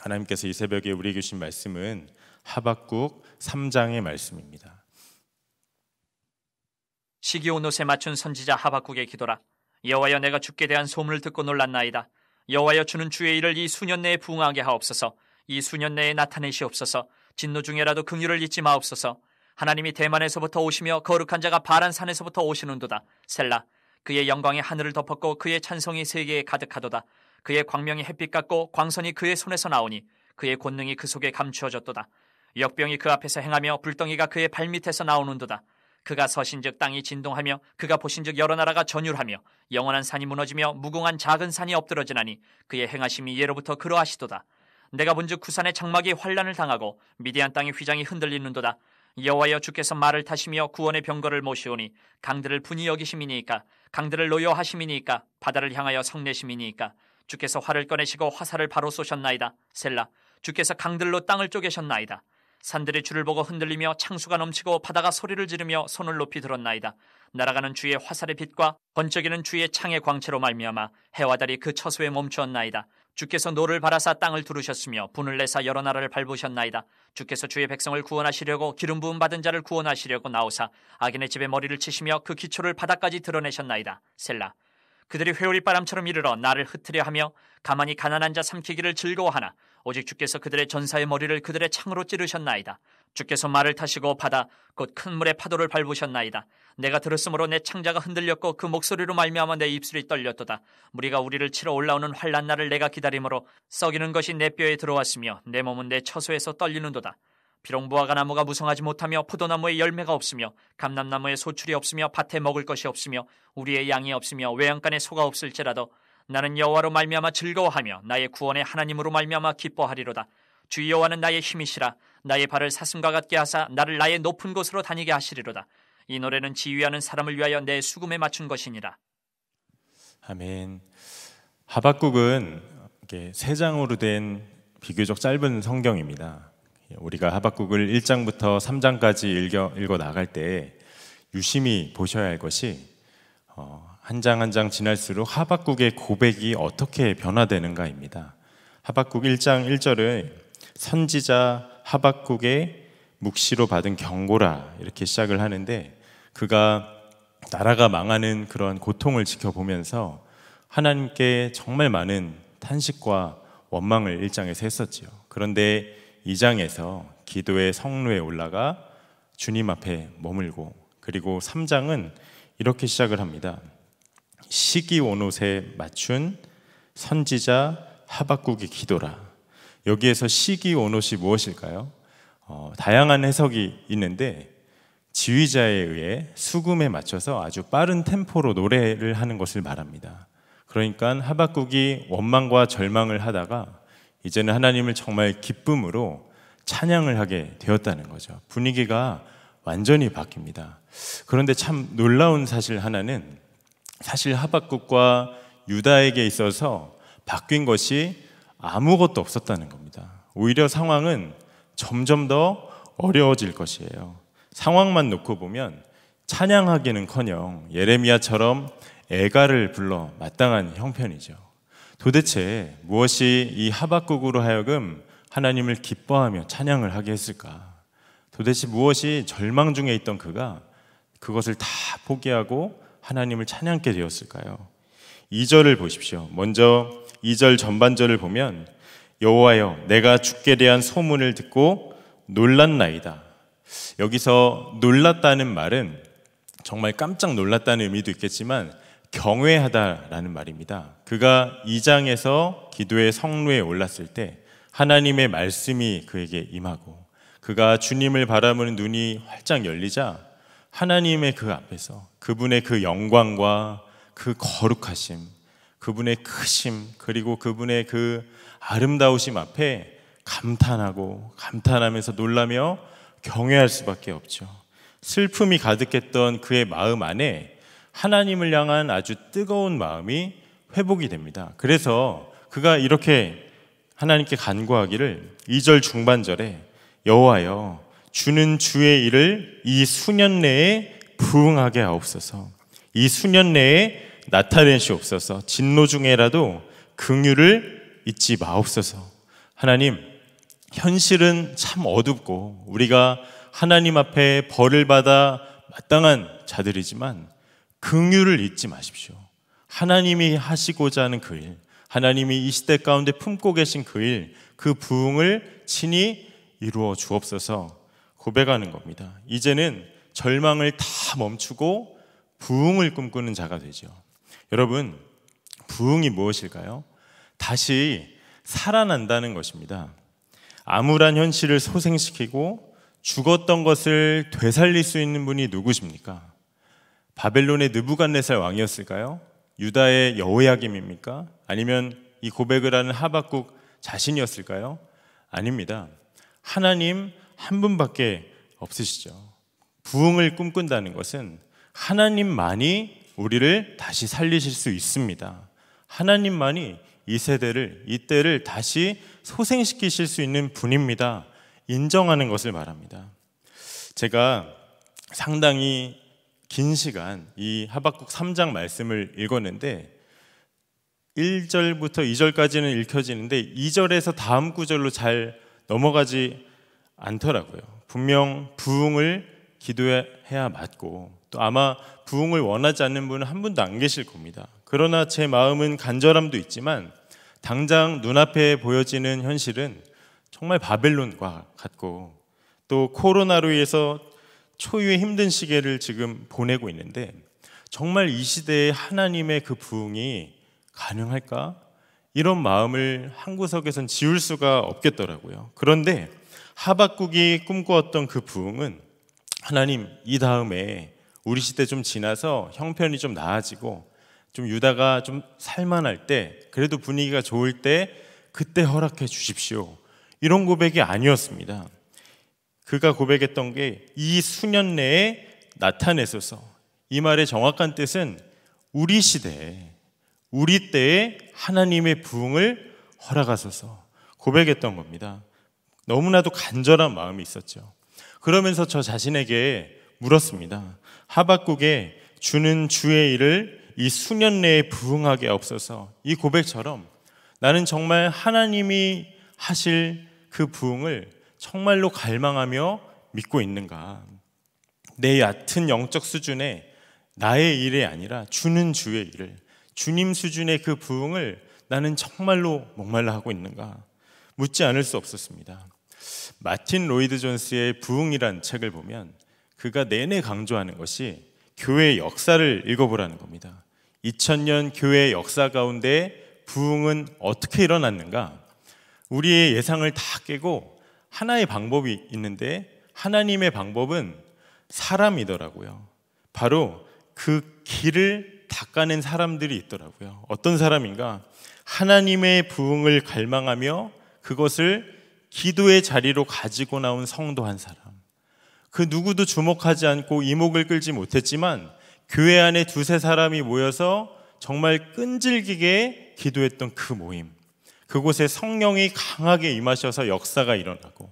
하나님께서 이 새벽에 우리에게 주신 말씀은 하박국 3장의 말씀입니다. 시기온 옷에 맞춘 선지자 하박국의 기도라. 여호와여, 내가 주께 대한 소문을 듣고 놀랐나이다. 여호와여, 주는 주의 일을 이 수년 내에 부응하게 하옵소서. 이 수년 내에 나타내시옵소서. 진노 중에라도 긍휼을 잊지 마옵소서. 하나님이 대만에서부터 오시며 거룩한 자가 바란 산에서부터 오시는도다. 셀라. 그의 영광이 하늘을 덮었고 그의 찬송이 세계에 가득하도다. 그의 광명이 햇빛 같고 광선이 그의 손에서 나오니 그의 권능이 그 속에 감추어졌도다. 역병이 그 앞에서 행하며 불덩이가 그의 발밑에서 나오는도다. 그가 서신즉 땅이 진동하며 그가 보신즉 여러 나라가 전율하며 영원한 산이 무너지며 무궁한 작은 산이 엎드러지나니 그의 행하심이 예로부터 그러하시도다. 내가 본즉 구산의 장막이 환란을 당하고 미디안 땅의 휘장이 흔들리는도다. 여호와여, 주께서 말을 타시며 구원의 병거를 모시오니 강들을 분이 여기심이니이까. 강들을 노여하심이니이까. 바다를 향하여 성내심이니이까. 주께서 활을 꺼내시고 화살을 바로 쏘셨나이다. 셀라. 주께서 강들로 땅을 쪼개셨나이다. 산들이 주를 보고 흔들리며 창수가 넘치고 바다가 소리를 지르며 손을 높이 들었나이다. 날아가는 주의 화살의 빛과 번쩍이는 주의 창의 광채로 말미암아 해와 달이 그 처소에 멈추었나이다. 주께서 노를 바라사 땅을 두르셨으며 분을 내사 여러 나라를 밟으셨나이다. 주께서 주의 백성을 구원하시려고 기름 부음 받은 자를 구원하시려고 나오사 악인의 집에 머리를 치시며 그 기초를 바닥까지 드러내셨나이다. 셀라. 그들이 회오리바람처럼 이르러 나를 흩트려 하며 가만히 가난한 자 삼키기를 즐거워하나 오직 주께서 그들의 전사의 머리를 그들의 창으로 찌르셨나이다. 주께서 말을 타시고 바다 곧 큰 물의 파도를 밟으셨나이다. 내가 들었으므로 내 창자가 흔들렸고 그 목소리로 말미암아 내 입술이 떨렸도다. 무리가 우리를 치러 올라오는 환난 날을 내가 기다림으로 썩이는 것이 내 뼈에 들어왔으며 내 몸은 내 처소에서 떨리는도다. 비롱부화가 나무가 무성하지 못하며 포도나무에 열매가 없으며 감람나무에 소출이 없으며 밭에 먹을 것이 없으며 우리의 양이 없으며 외양간에 소가 없을지라도 나는 여호와로 말미암아 즐거워하며 나의 구원의 하나님으로 말미암아 기뻐하리로다. 주 여호와는 나의 힘이시라. 나의 발을 사슴과 같게 하사 나를 나의 높은 곳으로 다니게 하시리로다. 이 노래는 지휘하는 사람을 위하여 내 수금에 맞춘 것이니라. 아멘. 하박국은 이렇게 세 장으로 된 비교적 짧은 성경입니다. 우리가 하박국을 1장부터 3장까지 읽어 나갈 때 유심히 보셔야 할 것이 한 장 한 장 지날수록 하박국의 고백이 어떻게 변화되는가입니다. 하박국 1장 1절은 선지자 하박국의 묵시로 받은 경고라 이렇게 시작을 하는데, 그가 나라가 망하는 그런 고통을 지켜보면서 하나님께 정말 많은 탄식과 원망을 1장에서 했었지요. 그런데 2장에서 기도의 성루에 올라가 주님 앞에 머물고, 그리고 3장은 이렇게 시작을 합니다. 시기온옷에 맞춘 선지자 하박국의 기도라. 여기에서 시기온옷이 무엇일까요? 다양한 해석이 있는데 지휘자에 의해 수금에 맞춰서 아주 빠른 템포로 노래를 하는 것을 말합니다. 그러니까 하박국이 원망과 절망을 하다가 이제는 하나님을 정말 기쁨으로 찬양을 하게 되었다는 거죠. 분위기가 완전히 바뀝니다. 그런데 참 놀라운 사실 하나는, 사실 하박국과 유다에게 있어서 바뀐 것이 아무것도 없었다는 겁니다. 오히려 상황은 점점 더 어려워질 것이에요. 상황만 놓고 보면 찬양하기는커녕 예레미야처럼 애가를 불러 마땅한 형편이죠. 도대체 무엇이 이 하박국으로 하여금 하나님을 기뻐하며 찬양을 하게 했을까? 도대체 무엇이 절망 중에 있던 그가 그것을 다 포기하고 하나님을 찬양하게 되었을까요? 2절을 보십시오. 먼저 2절 전반절을 보면 여호와여, 내가 주께 대한 소문을 듣고 놀랐나이다. 여기서 놀랐다는 말은 정말 깜짝 놀랐다는 의미도 있겠지만 경외하다라는 말입니다. 그가 2장에서 기도의 성루에 올랐을 때 하나님의 말씀이 그에게 임하고 그가 주님을 바라보는 눈이 활짝 열리자 하나님의 그 앞에서 그분의 그 영광과 그 거룩하심, 그분의 크심, 그리고 그분의 그 아름다우심 앞에 감탄하면서 놀라며 경외할 수밖에 없죠. 슬픔이 가득했던 그의 마음 안에 하나님을 향한 아주 뜨거운 마음이 회복이 됩니다. 그래서 그가 이렇게 하나님께 간구하기를 2절 중반절에 여호와여, 주는 주의 일을 이 수년 내에 부응하게 하옵소서. 이 수년 내에 나타내시옵소서. 진노 중에라도 긍휼을 잊지 마옵소서. 하나님, 현실은 참 어둡고 우리가 하나님 앞에 벌을 받아 마땅한 자들이지만 긍휼을 잊지 마십시오. 하나님이 하시고자 하는 그 일, 하나님이 이 시대 가운데 품고 계신 그 일, 그 부흥을 친히 이루어 주옵소서 고백하는 겁니다. 이제는 절망을 다 멈추고 부흥을 꿈꾸는 자가 되죠. 여러분, 부흥이 무엇일까요? 다시 살아난다는 것입니다. 암울한 현실을 소생시키고 죽었던 것을 되살릴 수 있는 분이 누구십니까? 바벨론의 느부갓네살 왕이었을까요? 유다의 여호야김입니까? 아니면 이 고백을 하는 하박국 자신이었을까요? 아닙니다. 하나님 한 분밖에 없으시죠. 부흥을 꿈꾼다는 것은 하나님만이 우리를 다시 살리실 수 있습니다. 하나님만이 이 세대를, 이 때를 다시 소생시키실 수 있는 분입니다. 인정하는 것을 말합니다. 제가 상당히 긴 시간 이 하박국 3장 말씀을 읽었는데 1절부터 2절까지는 읽혀지는데 2절에서 다음 구절로 잘 넘어가지 않더라고요. 분명 부흥을 기도해야 맞고 또 아마 부흥을 원하지 않는 분은 한 분도 안 계실 겁니다. 그러나 제 마음은 간절함도 있지만 당장 눈앞에 보여지는 현실은 정말 바벨론과 같고 또 코로나로 인해서 초유의 힘든 시기를 지금 보내고 있는데 정말 이 시대에 하나님의 그 부흥이 가능할까? 이런 마음을 한 구석에선 지울 수가 없겠더라고요. 그런데 하박국이 꿈꾸었던 그 부흥은 하나님, 이 다음에 우리 시대 좀 지나서 형편이 좀 나아지고 좀 유다가 좀 살만할 때, 그래도 분위기가 좋을 때 그때 허락해 주십시오, 이런 고백이 아니었습니다. 그가 고백했던 게 이 수년 내에 나타내소서. 이 말의 정확한 뜻은 우리 시대에, 우리 때에 하나님의 부흥을 허락하소서 고백했던 겁니다. 너무나도 간절한 마음이 있었죠. 그러면서 저 자신에게 물었습니다. 하박국에 주는 주의 일을 이 수년 내에 부흥하게 하옵소서, 이 고백처럼 나는 정말 하나님이 하실 그 부흥을 정말로 갈망하며 믿고 있는가? 내 얕은 영적 수준에 나의 일이 아니라 주는 주의 일을, 주님 수준의 그 부흥을 나는 정말로 목말라 하고 있는가? 묻지 않을 수 없었습니다. 마틴 로이드 존스의 부흥이란 책을 보면 그가 내내 강조하는 것이 교회의 역사를 읽어보라는 겁니다. 2000년 교회의 역사 가운데 부흥은 어떻게 일어났는가? 우리의 예상을 다 깨고 하나의 방법이 있는데 하나님의 방법은 사람이더라고요. 바로 그 길을 닦아낸 사람들이 있더라고요. 어떤 사람인가? 하나님의 부흥을 갈망하며 그것을 기도의 자리로 가지고 나온 성도 한 사람. 그 누구도 주목하지 않고 이목을 끌지 못했지만 교회 안에 두세 사람이 모여서 정말 끈질기게 기도했던 그 모임, 그곳에 성령이 강하게 임하셔서 역사가 일어나고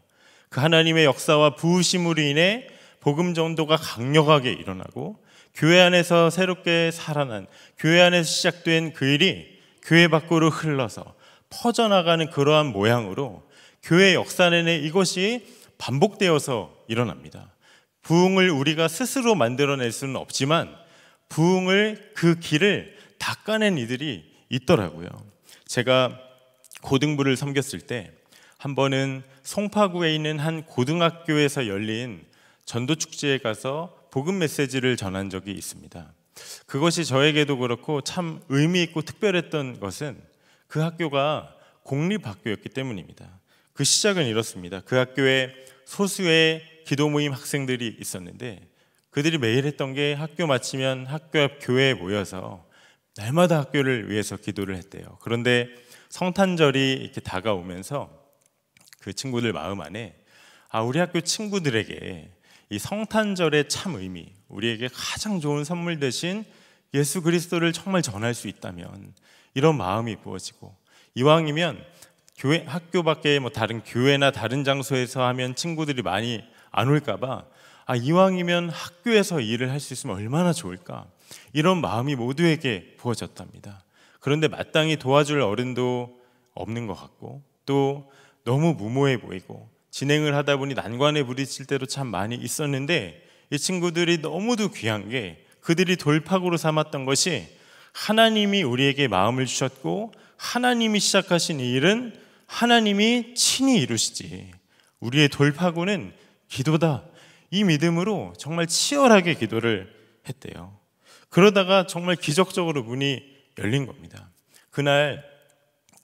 그 하나님의 역사와 부으심으로 인해 복음 전도가 강력하게 일어나고 교회 안에서 새롭게 살아난, 교회 안에서 시작된 그 일이 교회 밖으로 흘러서 퍼져나가는 그러한 모양으로 교회 역사 내내 이것이 반복되어서 일어납니다. 부흥을 우리가 스스로 만들어낼 수는 없지만 부흥을, 그 길을 닦아낸 이들이 있더라고요. 제가 고등부를 섬겼을 때 한 번은 송파구에 있는 한 고등학교에서 열린 전도축제에 가서 복음 메시지를 전한 적이 있습니다. 그것이 저에게도 그렇고 참 의미 있고 특별했던 것은 그 학교가 공립학교였기 때문입니다. 그 시작은 이렇습니다. 그 학교에 소수의 기도 모임 학생들이 있었는데 그들이 매일 했던 게 학교 마치면 학교 앞 교회에 모여서 날마다 학교를 위해서 기도를 했대요. 그런데 성탄절이 이렇게 다가오면서 그 친구들 마음 안에 우리 학교 친구들에게 이 성탄절의 참 의미, 우리에게 가장 좋은 선물 대신 예수 그리스도를 정말 전할 수 있다면, 이런 마음이 부어지고 이왕이면 교회, 학교 밖에 뭐 다른 교회나 다른 장소에서 하면 친구들이 많이 안 올까봐 이왕이면 학교에서 일을 할 수 있으면 얼마나 좋을까, 이런 마음이 모두에게 부어졌답니다. 그런데 마땅히 도와줄 어른도 없는 것 같고 또 너무 무모해 보이고 진행을 하다 보니 난관에 부딪힐 때도 참 많이 있었는데, 이 친구들이 너무도 귀한 게 그들이 돌파구로 삼았던 것이 하나님이 우리에게 마음을 주셨고 하나님이 시작하신 이 일은 하나님이 친히 이루시지, 우리의 돌파구는 기도다, 이 믿음으로 정말 치열하게 기도를 했대요. 그러다가 정말 기적적으로 문이 열린 겁니다. 그날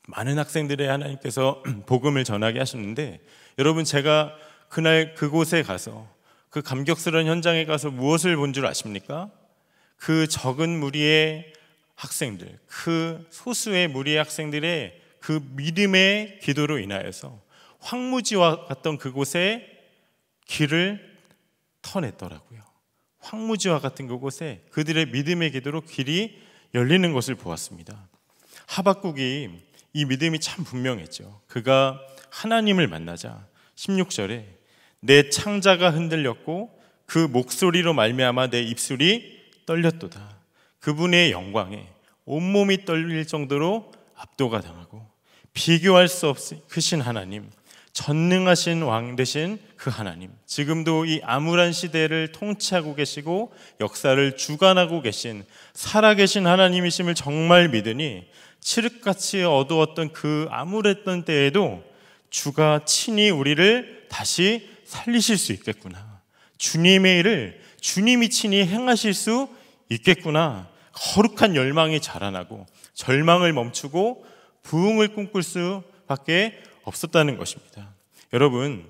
많은 학생들의 하나님께서 복음을 전하게 하셨는데, 여러분 제가 그날 그곳에 가서 그 감격스러운 현장에 가서 무엇을 본 줄 아십니까? 그 적은 무리의 학생들, 그 소수의 무리의 학생들의 그 믿음의 기도로 인하여서 황무지와 같던 그곳에 길을 터냈더라고요. 황무지와 같은 그곳에 그들의 믿음의 기도로 길이 열리는 것을 보았습니다. 하박국이 이 믿음이 참 분명했죠. 그가 하나님을 만나자 16절에 내 창자가 흔들렸고 그 목소리로 말미암아 내 입술이 떨렸도다. 그분의 영광에 온몸이 떨릴 정도로 압도가 당하고 비교할 수 없으신 하나님, 전능하신 왕 되신 그 하나님, 지금도 이 암울한 시대를 통치하고 계시고 역사를 주관하고 계신 살아계신 하나님이심을 정말 믿으니 칠흑같이 어두웠던 그 암울했던 때에도 주가 친히 우리를 다시 살리실 수 있겠구나, 주님의 일을 주님이 친히 행하실 수 있겠구나, 거룩한 열망이 자라나고 절망을 멈추고 부흥을 꿈꿀 수밖에 없었다는 것입니다. 여러분,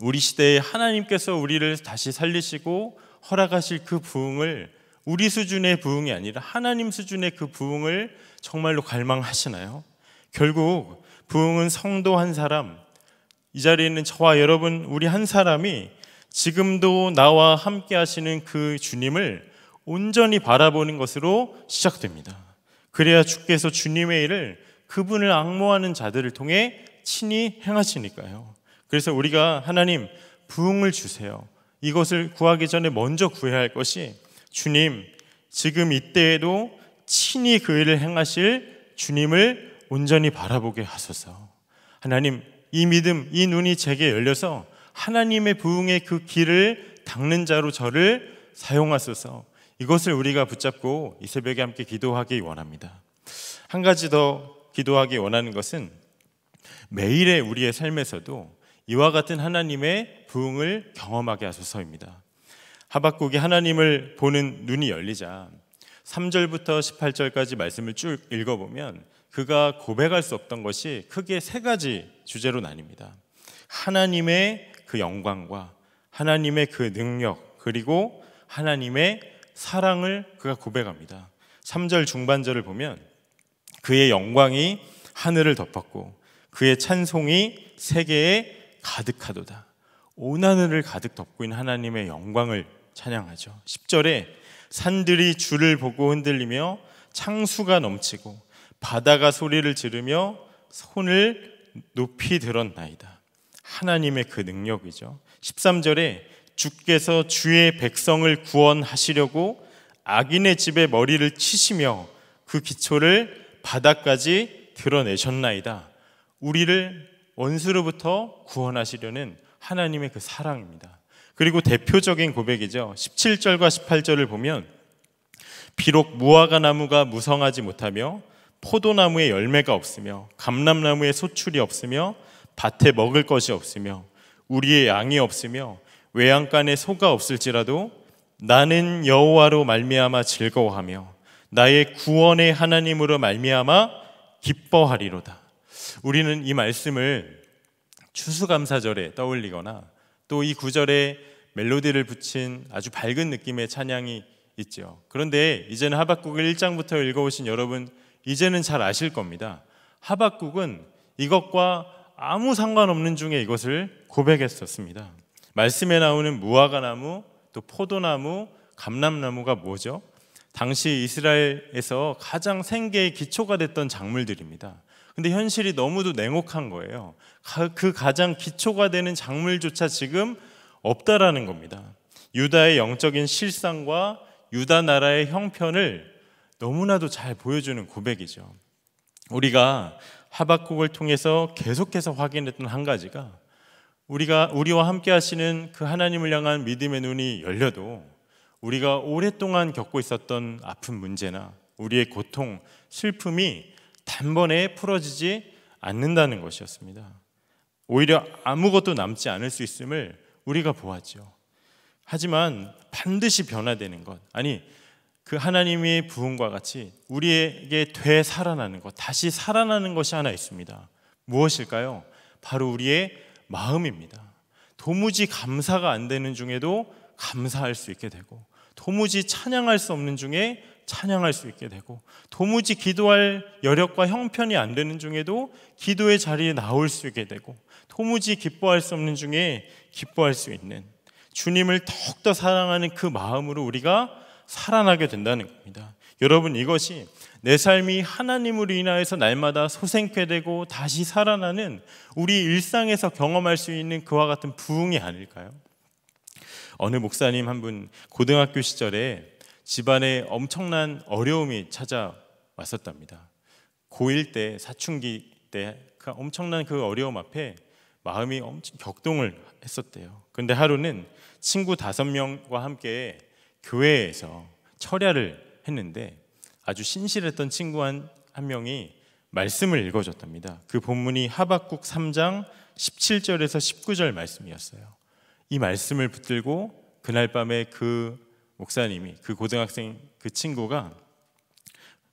우리 시대에 하나님께서 우리를 다시 살리시고 허락하실 그 부흥을 우리 수준의 부흥이 아니라 하나님 수준의 그 부흥을 정말로 갈망하시나요? 결국 부흥은 성도 한 사람, 이 자리에 있는 저와 여러분 우리 한 사람이 지금도 나와 함께 하시는 그 주님을 온전히 바라보는 것으로 시작됩니다. 그래야 주께서 주님의 일을 그분을 앙모하는 자들을 통해 친히 행하시니까요. 그래서 우리가 하나님 부흥을 주세요, 이것을 구하기 전에 먼저 구해야 할 것이 주님 지금 이때에도 친히 그 일을 행하실 주님을 온전히 바라보게 하소서. 하나님 이 믿음, 이 눈이 제게 열려서 하나님의 부흥의 그 길을 닦는 자로 저를 사용하소서. 이것을 우리가 붙잡고 이 새벽에 함께 기도하기 원합니다. 한 가지 더 기도하기 원하는 것은 매일의 우리의 삶에서도 이와 같은 하나님의 부흥을 경험하게 하소서입니다. 하박국이 하나님을 보는 눈이 열리자 3절부터 18절까지 말씀을 쭉 읽어보면 그가 고백할 수 없던 것이 크게 세 가지 주제로 나뉩니다. 하나님의 그 영광과 하나님의 그 능력, 그리고 하나님의 사랑을 그가 고백합니다. 3절 중반절을 보면 그의 영광이 하늘을 덮었고 그의 찬송이 세계에 가득하도다. 온 하늘을 가득 덮고 있는 하나님의 영광을 찬양하죠. 10절에 산들이 주를 보고 흔들리며 창수가 넘치고 바다가 소리를 지르며 손을 높이 들었나이다. 하나님의 그 능력이죠. 13절에 주께서 주의 백성을 구원하시려고 악인의 집에 머리를 치시며 그 기초를 바닥까지 드러내셨나이다. 우리를 원수로부터 구원하시려는 하나님의 그 사랑입니다. 그리고 대표적인 고백이죠. 17절과 18절을 보면 비록 무화과 나무가 무성하지 못하며 포도나무에 열매가 없으며 감람나무에 소출이 없으며 밭에 먹을 것이 없으며 우리의 양이 없으며 외양간에 소가 없을지라도 나는 여호와로 말미암아 즐거워하며 나의 구원의 하나님으로 말미암아 기뻐하리로다. 우리는 이 말씀을 추수감사절에 떠올리거나 또 이 구절에 멜로디를 붙인 아주 밝은 느낌의 찬양이 있죠. 그런데 이제는 하박국 1장부터 읽어오신 여러분 이제는 잘 아실 겁니다. 하박국은 이것과 아무 상관없는 중에 이것을 고백했었습니다. 말씀에 나오는 무화과나무, 또 포도나무, 감람나무가 뭐죠? 당시 이스라엘에서 가장 생계의 기초가 됐던 작물들입니다. 근데 현실이 너무도 냉혹한 거예요. 그 가장 기초가 되는 작물조차 지금 없다라는 겁니다. 유다의 영적인 실상과 유다 나라의 형편을 너무나도 잘 보여주는 고백이죠. 우리가 하박국을 통해서 계속해서 확인했던 한 가지가, 우리와 함께 하시는 그 하나님을 향한 믿음의 눈이 열려도 우리가 오랫동안 겪고 있었던 아픈 문제나 우리의 고통, 슬픔이 단번에 풀어지지 않는다는 것이었습니다. 오히려 아무것도 남지 않을 수 있음을 우리가 보았죠. 하지만 반드시 변화되는 것, 아니 그 하나님의 부흥과 같이 우리에게 되살아나는 것, 다시 살아나는 것이 하나 있습니다. 무엇일까요? 바로 우리의 마음입니다. 도무지 감사가 안 되는 중에도 감사할 수 있게 되고, 도무지 찬양할 수 없는 중에 찬양할 수 있게 되고, 도무지 기도할 여력과 형편이 안 되는 중에도 기도의 자리에 나올 수 있게 되고, 도무지 기뻐할 수 없는 중에 기뻐할 수 있는, 주님을 더욱더 사랑하는 그 마음으로 우리가 살아나게 된다는 겁니다. 여러분, 이것이 내 삶이 하나님으로 인하여서 날마다 소생케 되고 다시 살아나는, 우리 일상에서 경험할 수 있는 그와 같은 부흥이 아닐까요? 어느 목사님 한 분, 고등학교 시절에 집안에 엄청난 어려움이 찾아왔었답니다. 고1 때, 사춘기 때 그 엄청난 그 어려움 앞에 마음이 엄청 격동을 했었대요. 그런데 하루는 친구 5명과 함께 교회에서 철야를 했는데, 아주 신실했던 친구 한 명이 말씀을 읽어줬답니다. 그 본문이 하박국 3장 17절에서 19절 말씀이었어요. 이 말씀을 붙들고 그날 밤에 그 목사님이, 그 고등학생 그 친구가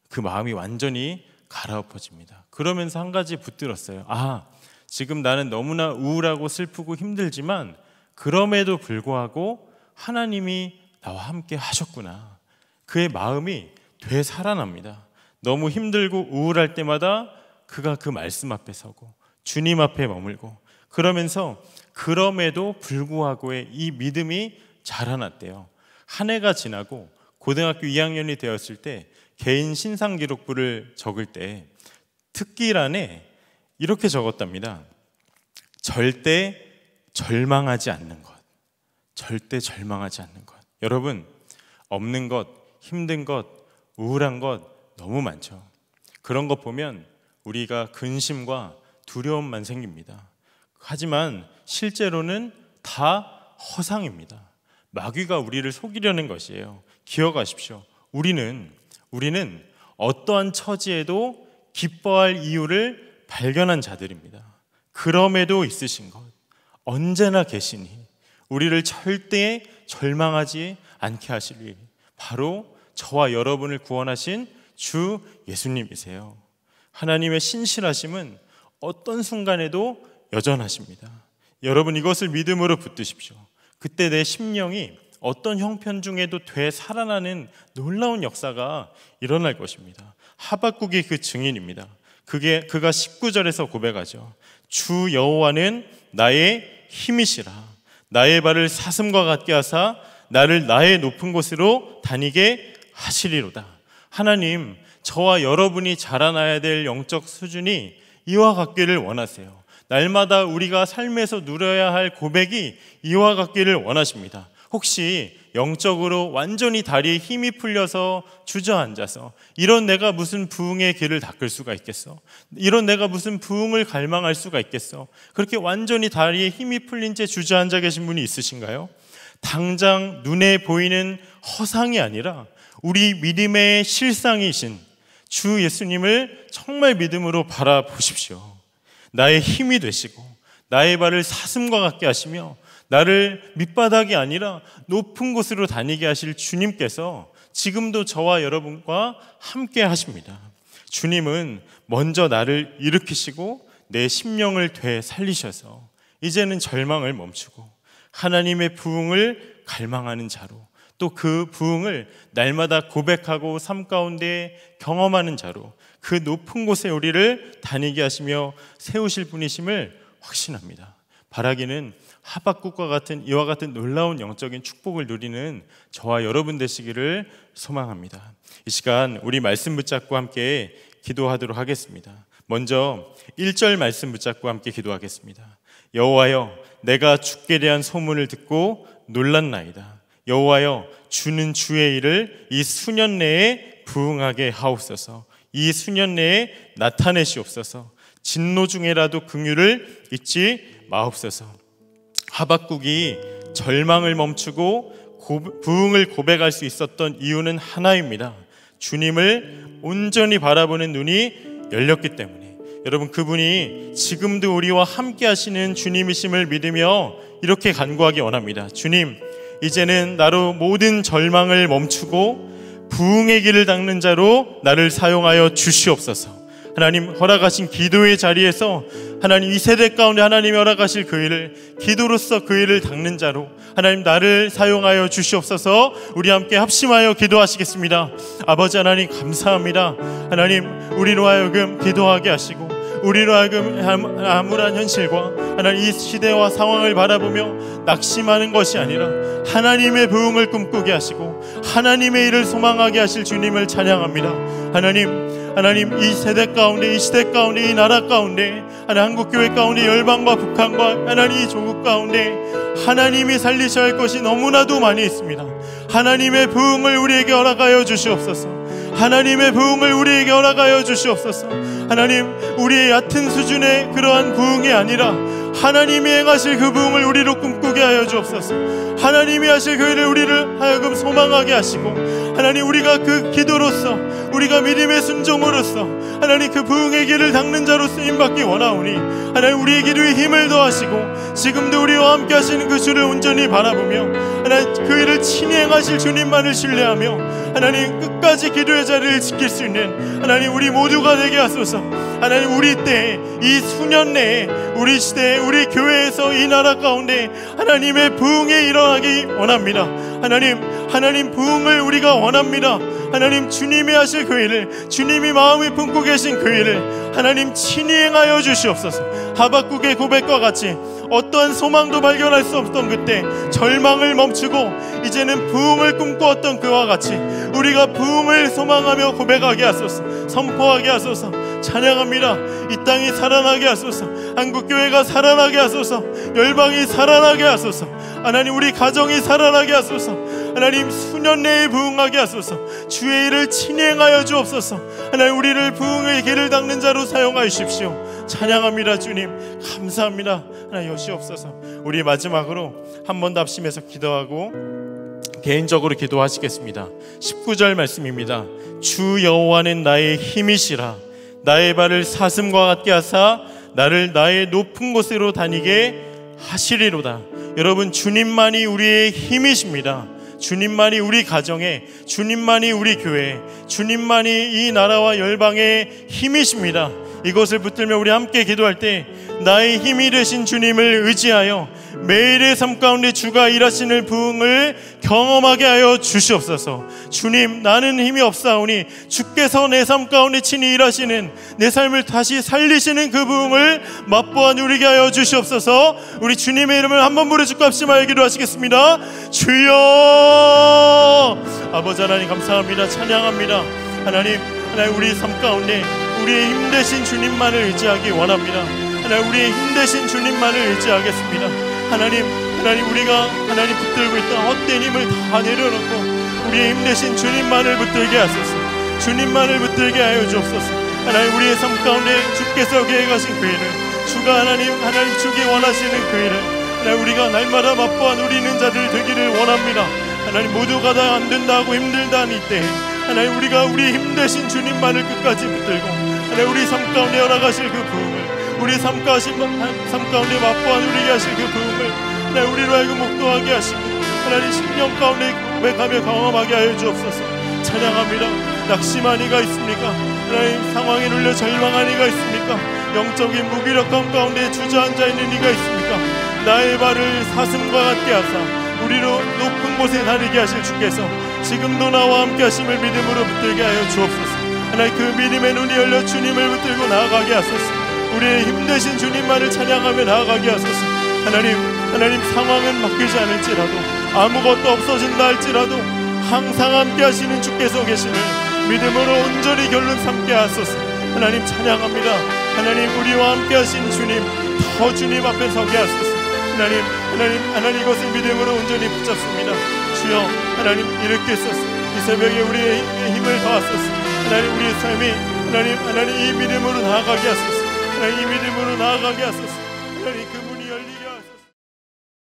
그 마음이 완전히 갈아엎어집니다. 그러면서 한 가지 붙들었어요. 아, 지금 나는 너무나 우울하고 슬프고 힘들지만 그럼에도 불구하고 하나님이 나와 함께 하셨구나. 그의 마음이 되살아납니다. 너무 힘들고 우울할 때마다 그가 그 말씀 앞에 서고 주님 앞에 머물고, 그러면서 그럼에도 불구하고의 이 믿음이 자라났대요. 한 해가 지나고 고등학교 2학년이 되었을 때 개인 신상기록부를 적을 때 특기란에 이렇게 적었답니다. 절대 절망하지 않는 것, 절대 절망하지 않는 것. 여러분, 없는 것, 힘든 것, 우울한 것 너무 많죠. 그런 것 보면 우리가 근심과 두려움만 생깁니다. 하지만 실제로는 다 허상입니다. 마귀가 우리를 속이려는 것이에요. 기억하십시오. 우리는 어떠한 처지에도 기뻐할 이유를 발견한 자들입니다. 그럼에도 있으신 것, 언제나 계시니 우리를 절대 절망하지 않게 하시리, 바로 저와 여러분을 구원하신 주 예수님이세요. 하나님의 신실하심은 어떤 순간에도 여전하십니다. 여러분, 이것을 믿음으로 붙드십시오. 그때 내 심령이 어떤 형편 중에도 되살아나는 놀라운 역사가 일어날 것입니다. 하박국이 그 증인입니다. 그가 19절에서 고백하죠. 주 여호와는 나의 힘이시라. 나의 발을 사슴과 같게 하사 나를 나의 높은 곳으로 다니게 하시리로다. 하나님, 저와 여러분이 자라나야 될 영적 수준이 이와 같기를 원하세요. 날마다 우리가 삶에서 누려야 할 고백이 이와 같기를 원하십니다. 혹시 영적으로 완전히 다리에 힘이 풀려서 주저앉아서 이런 내가 무슨 부흥의 길을 닦을 수가 있겠어? 이런 내가 무슨 부흥을 갈망할 수가 있겠어? 그렇게 완전히 다리에 힘이 풀린 채 주저앉아 계신 분이 있으신가요? 당장 눈에 보이는 허상이 아니라 우리 믿음의 실상이신 주 예수님을 정말 믿음으로 바라보십시오. 나의 힘이 되시고 나의 발을 사슴과 같게 하시며 나를 밑바닥이 아니라 높은 곳으로 다니게 하실 주님께서 지금도 저와 여러분과 함께 하십니다. 주님은 먼저 나를 일으키시고 내 심령을 되살리셔서 이제는 절망을 멈추고 하나님의 부흥을 갈망하는 자로, 또 그 부흥을 날마다 고백하고 삶 가운데 경험하는 자로 그 높은 곳에 우리를 다니게 하시며 세우실 분이심을 확신합니다. 바라기는 하박국과 같은 이와 같은 놀라운 영적인 축복을 누리는 저와 여러분 되시기를 소망합니다. 이 시간 우리 말씀 붙잡고 함께 기도하도록 하겠습니다. 먼저 1절 말씀 붙잡고 함께 기도하겠습니다. 여호와여, 내가 주께 대한 소문을 듣고 놀랐나이다. 여호와여, 주는 주의 일을 이 수년 내에 부응하게 하옵소서. 이 수년 내에 나타내시옵소서. 진노 중에라도 긍휼을 잊지 마옵소서. 하박국이 절망을 멈추고 부흥을 고백할 수 있었던 이유는 하나입니다. 주님을 온전히 바라보는 눈이 열렸기 때문에. 여러분, 그분이 지금도 우리와 함께 하시는 주님이심을 믿으며 이렇게 간구하기 원합니다. 주님, 이제는 나로 모든 절망을 멈추고 부흥의 길을 닦는 자로 나를 사용하여 주시옵소서. 하나님, 허락하신 기도의 자리에서 하나님, 이 세대 가운데 하나님이 허락하실 그 일을 기도로서 그 일을 닦는 자로 하나님 나를 사용하여 주시옵소서. 우리 함께 합심하여 기도하시겠습니다. 아버지 하나님, 감사합니다. 하나님, 우리로 하여금 기도하게 하시고 우리로 하여금 암울한 현실과 하나님 이 시대와 상황을 바라보며 낙심하는 것이 아니라 하나님의 부흥을 꿈꾸게 하시고 하나님의 일을 소망하게 하실 주님을 찬양합니다. 하나님, 이 세대 가운데, 이 시대 가운데, 이 나라 가운데, 하나님 한국교회 가운데, 열방과 북한과 하나님 이 조국 가운데 하나님이 살리셔야 할 것이 너무나도 많이 있습니다. 하나님의 부흥을 우리에게 허락하여 주시옵소서. 하나님의 부흥을 우리에게 허락하여 주시옵소서. 하나님, 우리의 얕은 수준의 그러한 부흥이 아니라 하나님이 행하실 그 부흥을 우리로 꿈꾸게 하여 주옵소서. 하나님이 하실 그 일을 우리를 하여금 소망하게 하시고 하나님, 우리가 그 기도로서 우리가 믿음의 순종으로서 하나님 그 부흥의 길을 닦는 자로 쓰임받기 원하오니 하나님 우리의 기도에 힘을 더하시고 지금도 우리와 함께 하시는 그 주를 온전히 바라보며 하나님 그 일을 친히 행하실 주님만을 신뢰하며 하나님 끝까지 기도의 자리를 지킬 수 있는 하나님 우리 모두가 되게 하소서. 하나님, 우리 때에 이 수년 내에 우리 시대에 우리 교회에서 이 나라 가운데 하나님의 부흥이 일어나기 원합니다. 하나님 부흥을 우리가 원합니다. 하나님, 주님이 하실 그 일을 주님이 마음이 품고 계신 그 일을 하나님 친히 행하여 주시옵소서. 하박국의 고백과 같이 어떠한 소망도 발견할 수 없던 그때 절망을 멈추고 이제는 부흥을 꿈꾸었던 그와 같이 우리가 부흥을 소망하며 고백하게 하소서. 선포하게 하소서. 찬양합니다. 이 땅이 살아나게 하소서. 한국교회가 살아나게 하소서. 열방이 살아나게 하소서. 하나님, 우리 가정이 살아나게 하소서. 하나님, 수년 내에 부흥하게 하소서. 주의 일을 진행하여 주옵소서. 하나님, 우리를 부흥의 길을 닦는 자로 사용하십시오. 찬양합니다. 주님, 감사합니다. 하나님, 여시옵소서. 우리 마지막으로 한 번 더 합심해서 기도하고 개인적으로 기도하시겠습니다. 19절 말씀입니다. 주 여호와는 나의 힘이시라. 나의 발을 사슴과 같게 하사 나를 나의 높은 곳으로 다니게 하시리로다. 여러분, 주님만이 우리의 힘이십니다. 주님만이 우리 가정에, 주님만이 우리 교회에, 주님만이 이 나라와 열방의 힘이십니다. 이것을 붙들며 우리 함께 기도할 때 나의 힘이 되신 주님을 의지하여 매일의 삶 가운데 주가 일하시는 부흥을 경험하게 하여 주시옵소서. 주님, 나는 힘이 없사오니 주께서 내 삶 가운데 친히 일하시는 내 삶을 다시 살리시는 그 부흥을 맛보아 누리게 하여 주시옵소서. 우리 주님의 이름을 한번 부르짖고 합심하여 기도하시겠습니다. 주여, 아버지 하나님 감사합니다. 찬양합니다. 하나님 우리 삶 가운데 우리의 힘 되신 주님만을 의지하기 원합니다. 하나님, 우리의 힘 되신 주님만을 의지하겠습니다. 하나님 우리가 하나님 붙들고 있던 헛된 힘을 다 내려놓고 우리의 힘내신 주님만을 붙들게 하소서. 주님만을 붙들게 하여 주옵소서. 하나님, 우리의 삶 가운데 주께서 계획하신 그 일을 주가 하나님 주기 원하시는 그 일을 하나님 우리가 날마다 맛보아 누리는 자들 되기를 원합니다. 하나님, 모두가 다 안된다고 힘들다는 이때 하나님 우리가 우리의 힘내신 주님만을 끝까지 붙들고 하나님 우리 삶 가운데 열어가실 그 부흥을 우리 삶 가운데 맛보아 누리게 하실 그 부흥을 하나님 우리로 하여금 목도하게 하시고 하나님 심령 가운데 고백하며 경험하게 하여 주옵소서. 찬양합니다. 낙심한 이가 있습니까? 하나님, 상황에 눌려 절망한 이가 있습니까? 영적인 무기력함 가운데 주저앉아 있는 이가 있습니까? 나의 발을 사슴과 같게 하사 우리로 높은 곳에 다니게 하실 주께서 지금도 나와 함께 하심을 믿음으로 붙들게 하여 주옵소서. 하나님, 그 믿음의 눈이 열려 주님을 붙들고 나아가게 하소서. 우리의 힘내신 주님만을 찬양하며 나아가게 하소서. 하나님 상황은 바뀌지 않을지라도 아무것도 없어진다 할지라도 항상 함께 하시는 주께서 계심을 믿음으로 온전히 결론 삼게 하소서. 하나님, 찬양합니다. 하나님, 우리와 함께 하신 주님 더 주님 앞에 서게 하소서. 하나님 이것을 믿음으로 온전히 붙잡습니다. 주여, 하나님 일으켜 주소서. 이 새벽에 우리의 힘을 더하소서. 하나님, 우리의 삶이 하나님 이 믿음으로 나아가게 하소서. 하나님 믿음으로 나아가게 하소서. 하나님 그분이 열려